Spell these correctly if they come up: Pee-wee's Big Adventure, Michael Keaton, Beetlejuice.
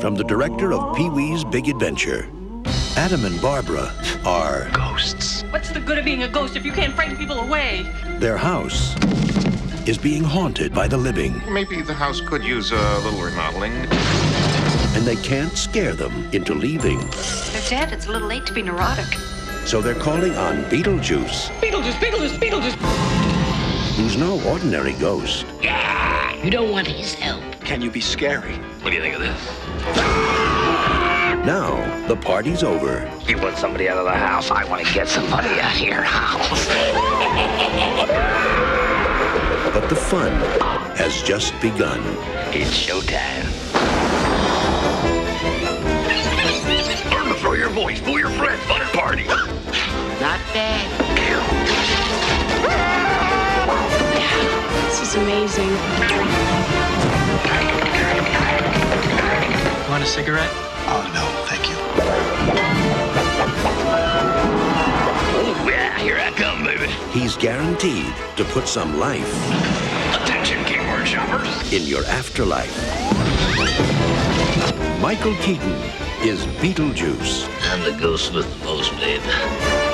from the director of Pee-wee's Big Adventure. Adam and Barbara are ghosts. What's the good of being a ghost if you can't frighten people away? Their house is being haunted by the living. Maybe the house could use a little remodeling. And they can't scare them into leaving. They're dead. It's a little late to be neurotic. So they're calling on Beetlejuice. Beetlejuice, Beetlejuice, Beetlejuice. Who's no ordinary ghost. Yeah, you don't want his help. Can you be scary? What do you think of this? Now, the party's over. You want somebody out of the house, I want to get somebody out of your house. But the fun has just begun. It's showtime. Learn to throw your voice, fool your friends, fun at party. Not bad. This is amazing. Want a cigarette? Oh, no, thank you. Oh, yeah, here I come, baby. He's guaranteed to put some life... Attention, keyword shoppers. ...in your afterlife. Michael Keaton is Beetlejuice. I'm the ghost with the most, babe.